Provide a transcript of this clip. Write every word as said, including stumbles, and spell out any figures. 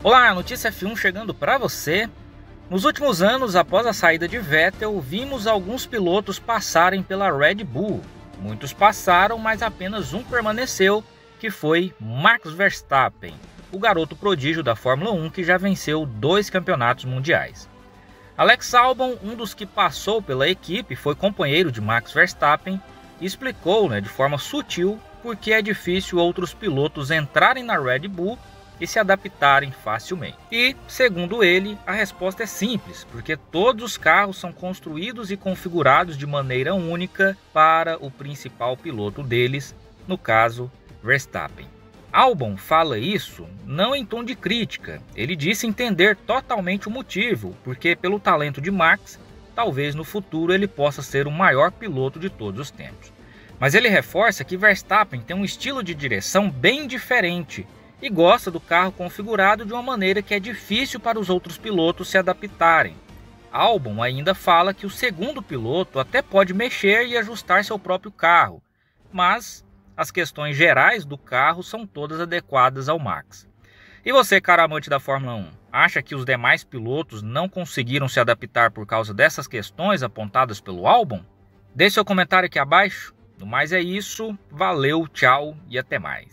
Olá, notícia F um chegando para você. Nos últimos anos, após a saída de Vettel, vimos alguns pilotos passarem pela Red Bull. Muitos passaram, mas apenas um permaneceu, que foi Max Verstappen, o garoto prodígio da Fórmula um que já venceu dois campeonatos mundiais. Alex Albon, um dos que passou pela equipe, foi companheiro de Max Verstappen e explicou, né, de forma sutil por que é difícil outros pilotos entrarem na Red Bull e se adaptarem facilmente. E, segundo ele, a resposta é simples, porque todos os carros são construídos e configurados de maneira única para o principal piloto deles, no caso, Verstappen. Albon fala isso não em tom de crítica, ele disse entender totalmente o motivo, porque pelo talento de Max, talvez no futuro ele possa ser o maior piloto de todos os tempos. Mas ele reforça que Verstappen tem um estilo de direção bem diferente e gosta do carro configurado de uma maneira que é difícil para os outros pilotos se adaptarem. Albon ainda fala que o segundo piloto até pode mexer e ajustar seu próprio carro, mas as questões gerais do carro são todas adequadas ao Max. E você, cara amante da Fórmula um, acha que os demais pilotos não conseguiram se adaptar por causa dessas questões apontadas pelo Albon? Deixe seu comentário aqui abaixo. No mais é isso, valeu, tchau e até mais.